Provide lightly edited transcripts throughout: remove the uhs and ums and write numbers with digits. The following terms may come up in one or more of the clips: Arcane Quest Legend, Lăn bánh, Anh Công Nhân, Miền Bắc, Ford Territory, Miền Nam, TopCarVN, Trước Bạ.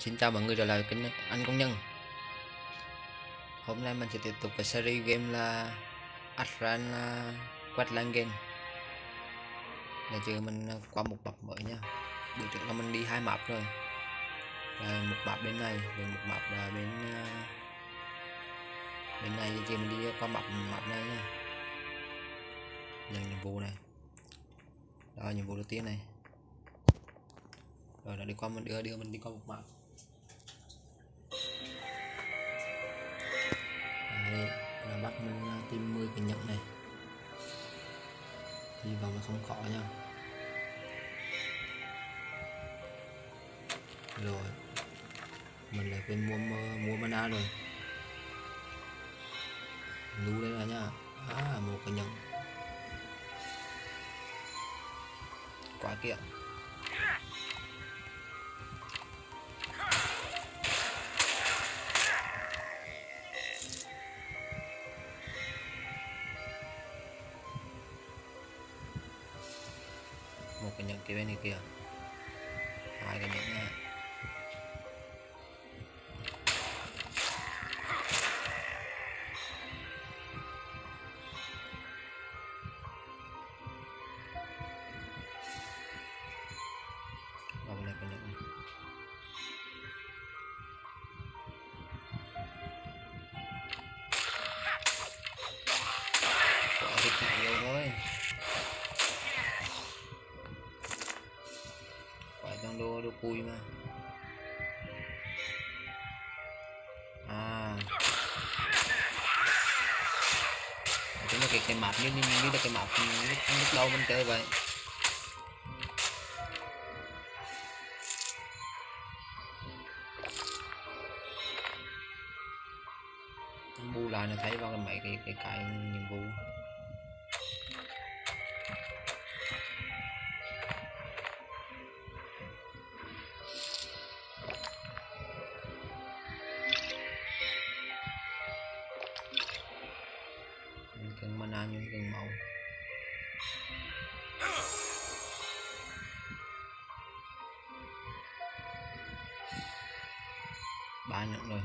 Xin chào mọi người, trở lại kênh Anh Công Nhân. Hôm nay mình sẽ tiếp tục cái series game là Arcane Quest Legend. Để chờ mình qua một map mới nha. Bữa trước là mình đi hai map rồi. Một map bên này, rồi một map là bên này, giờ mình đi qua map này nha. Nhận nhiệm vụ này. Đó, nhiệm vụ đầu tiên này. Rồi nó đi qua mình đưa mình đi qua một map. Đây là bắt mình tìm 10 cái nhẫn này. Hy vọng là không khó nha. Rồi mình lại quên mua mana rồi. Lú đây là nha. À, một cái nhẫn. Quá kiện. Một cái nhẫn kia bên này kìa, hai cái nhẫn nha. Và bên này cái nhẫn này. Quả thịt nhiều thôi. Đồ cùi mà. À, chúng là cái map như là cái map lúc đầu mình chơi vậy. Bu lại nó thấy vào cái mấy cái nhiệm vụ. Cần mana như cần máu. Ba nhẫn rồi.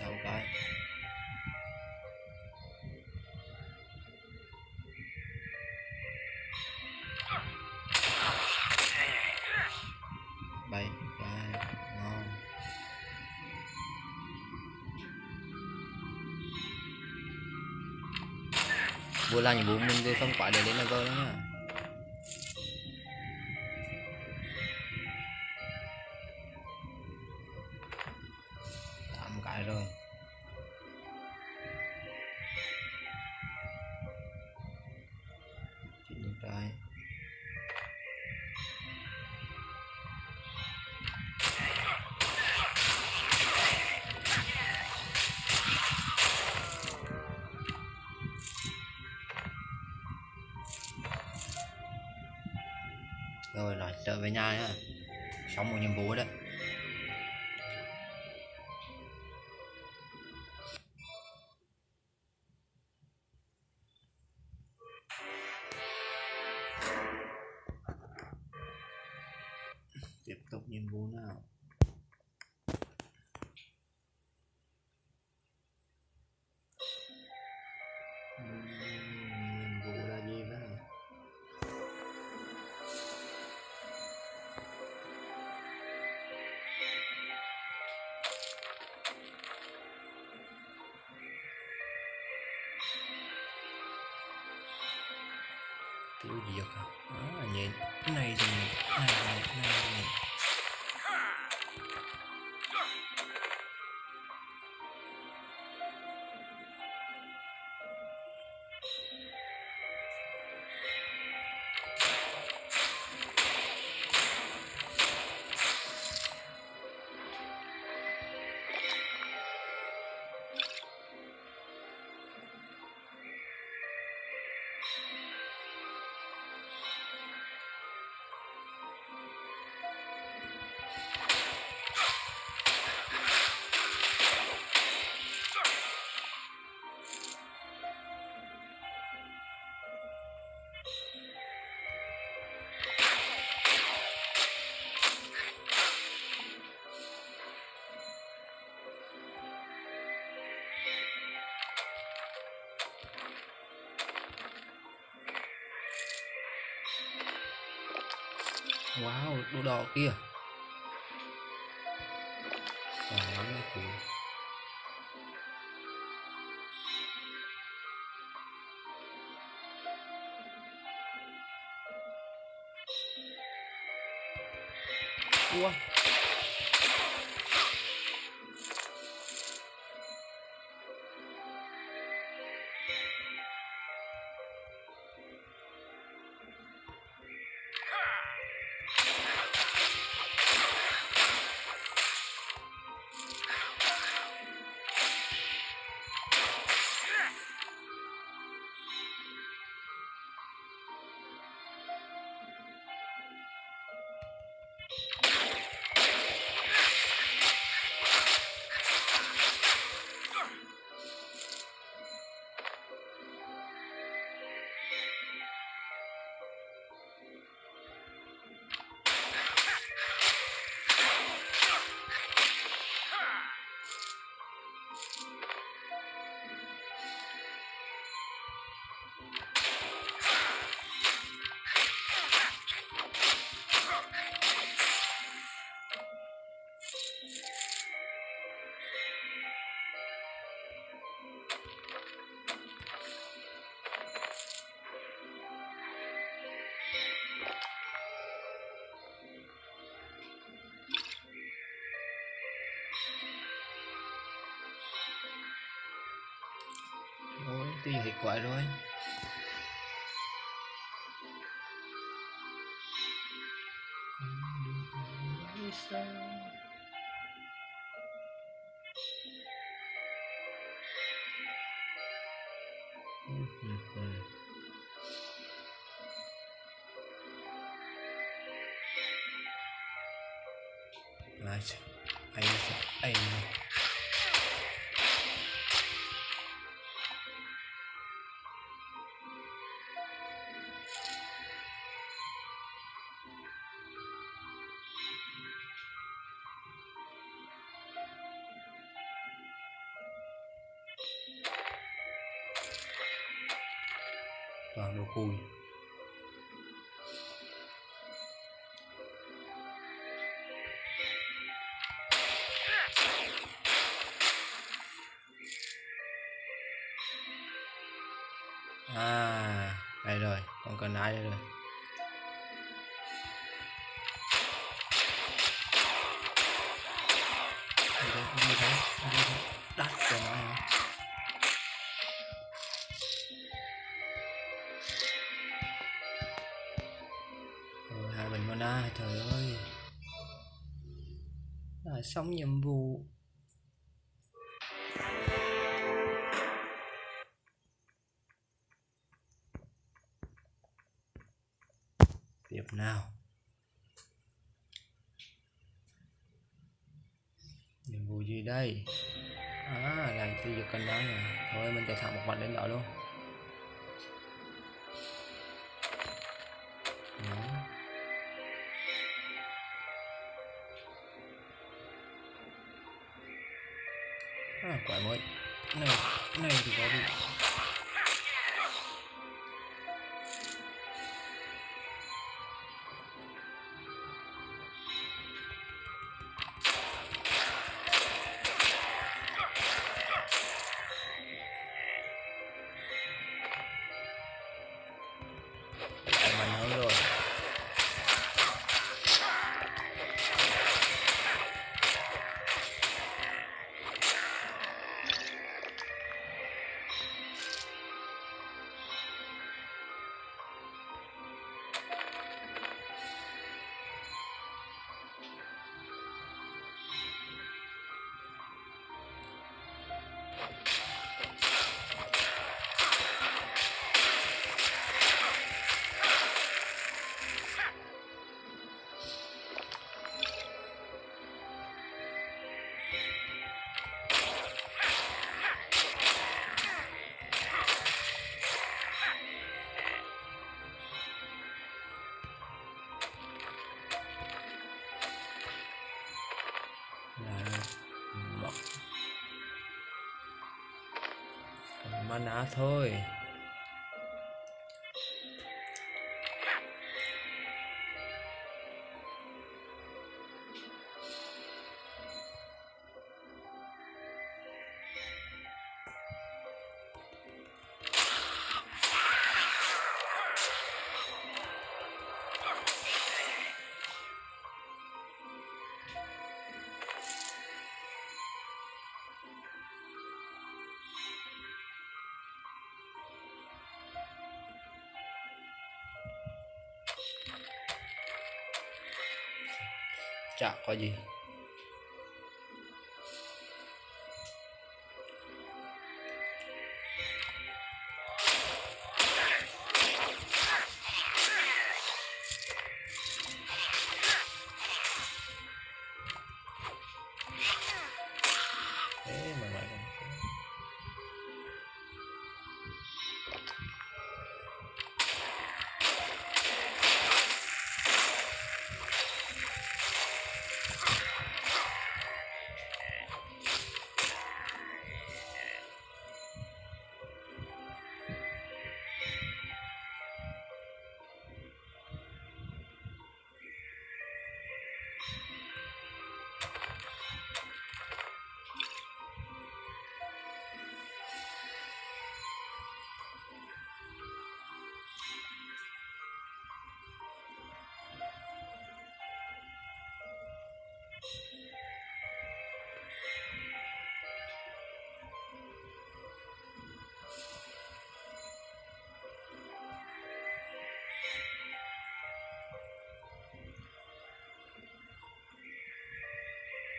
Sao cái bảy cái ngon. Vừa làm nhiệm vụ mình tôi không phải để đến level đó nha. Rồi chuyện những cái rồi lại trở về nhà nhá, xong một nhiệm vụ đấy. Tiếp tục nhiệm vụ nào. Nhiệm vụ là gì đó. Tiêu diệt à? Đó là nhện. Cái này thì Wow, đồ đỏ kia. Wow. Tôi hết quái rồi. Ai toàn đồ cùi. À, đây rồi, còn cần ai đây rồi. Đắt rồi. Hà bình mana, trời ơi. Là xong nhiệm vụ. Tiếp nào. Nhiệm vụ gì đây? À, lại tiêu diệt kênh đó nè. Thôi mình chạy thẳng một mạch đến đó luôn. À, quả mới. Này thì có bị. Mana thôi. chả có gì.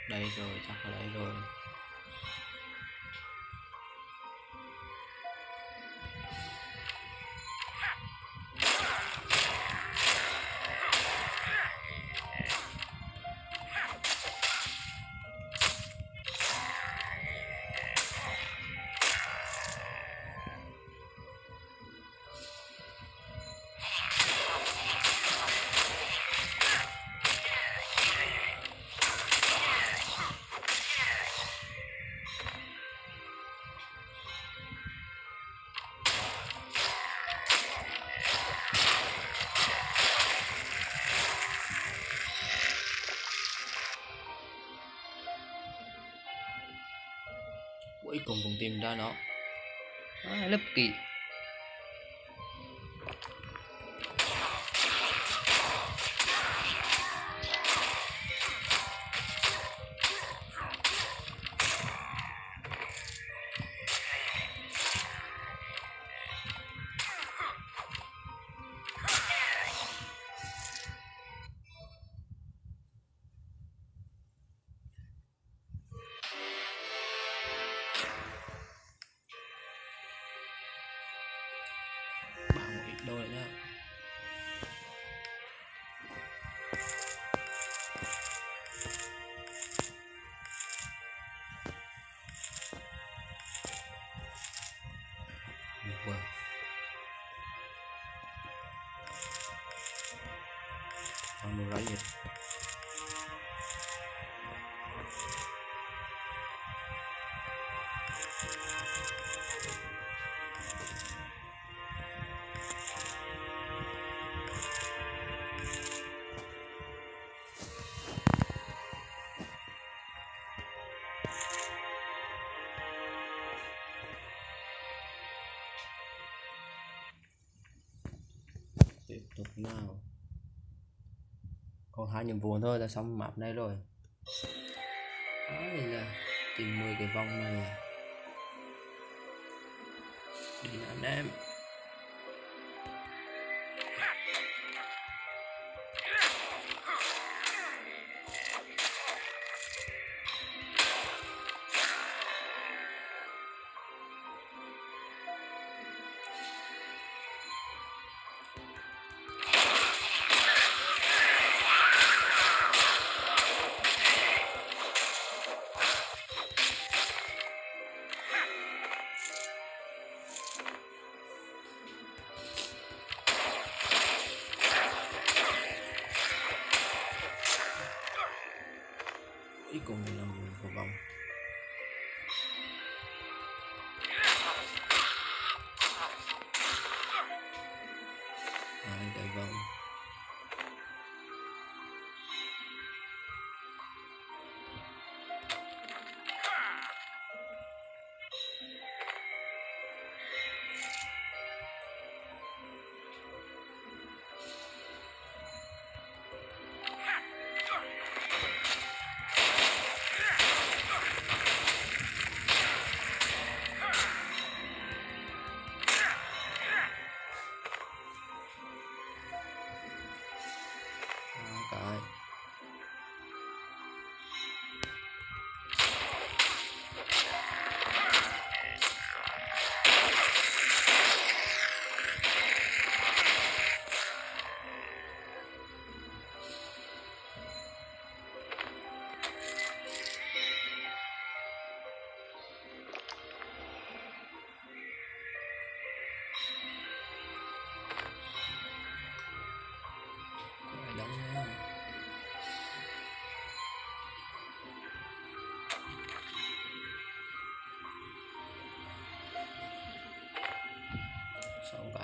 Đây rồi, chắc ở đây rồi. Cuối cùng cũng tìm ra nó. Lớp kỵ. Tiếp tục nào, còn 2 nhiệm vụ thôi là xong map này rồi. Đó là tìm 10 cái vòng này đi anh em. Cùng là mình của bóng cái vòng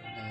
Đây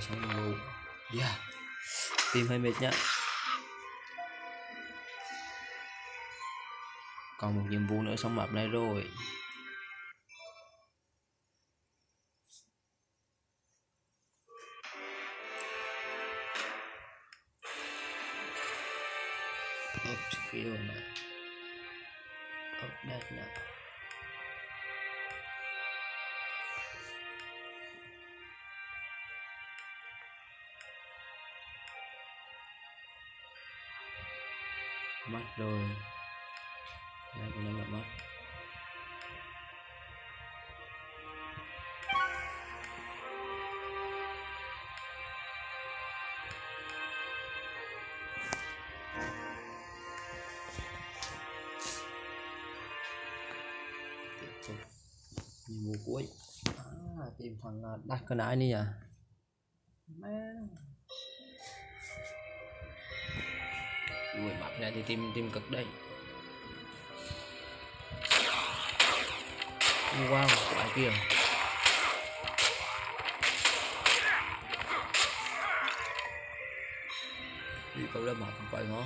Xong rồi. Yeah. Tìm hơi mệt nhá. Còn một nhiệm vụ nữa xong map này rồi. Update nào. Mất rồi, đây của nó lại mất. Tiếp tục nhiệm vụ cuối, tìm thằng đặt cái nãy đi à. Ui, mặt này thì tìm cực đây. Wow, cái kia. Đi câu lên mặt không phải nó.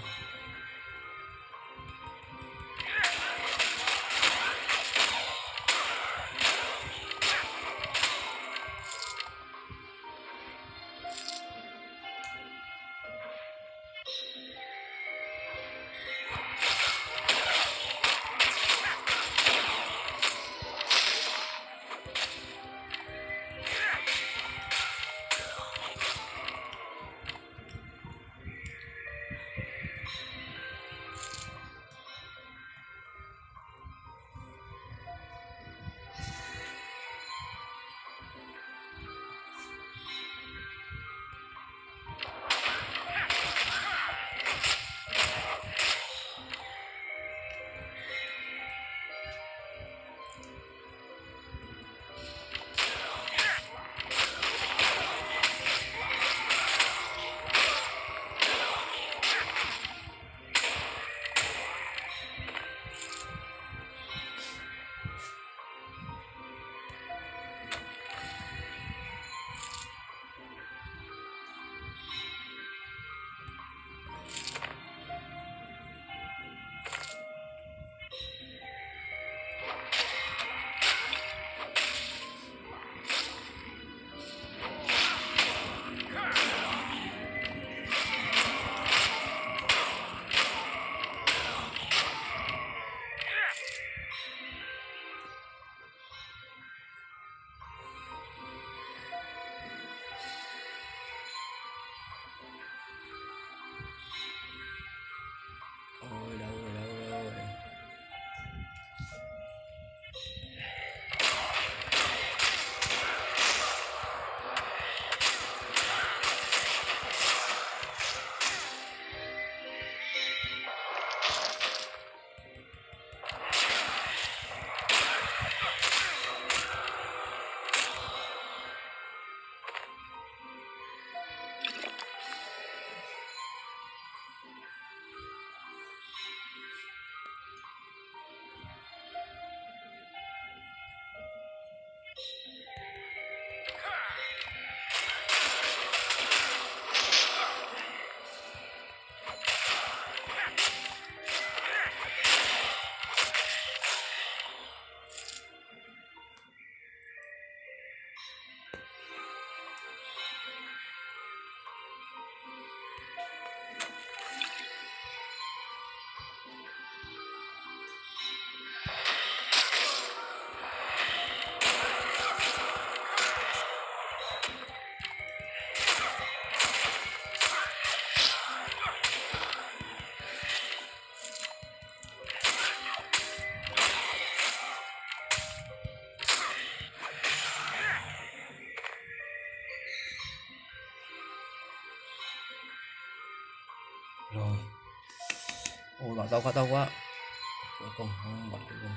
rồi. Ôi bọn tao quá, cuối cùng không bật được rồi.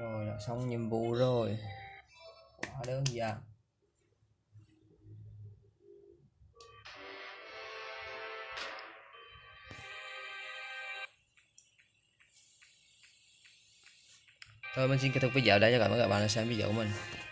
Rồi đã xong nhiệm vụ rồi, quá đơn giản. Thôi mình xin kết thúc video đây cho các bạn đã xem video của mình.